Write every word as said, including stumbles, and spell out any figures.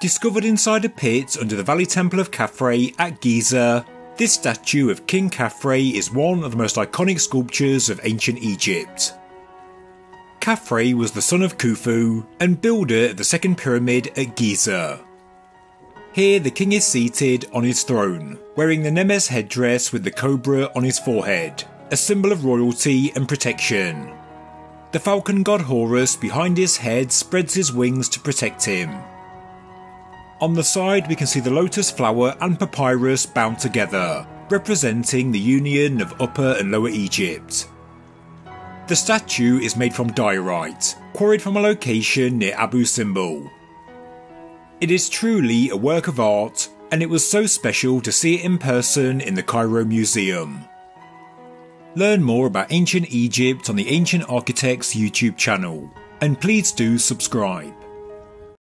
discovered inside a pit under the Valley Temple of Khafre at Giza. This statue of King Khafre is one of the most iconic sculptures of ancient Egypt. Khafre was the son of Khufu and builder of the second pyramid at Giza. Here the king is seated on his throne, wearing the nemes headdress with the cobra on his forehead, a symbol of royalty and protection. The falcon god Horus behind his head spreads his wings to protect him. On the side we can see the lotus flower and papyrus bound together, representing the union of Upper and Lower Egypt. The statue is made from diorite, quarried from a location near Abu Simbel. It is truly a work of art, and it was so special to see it in person in the Cairo Museum. Learn more about ancient Egypt on the Ancient Architects YouTube channel, and please do subscribe.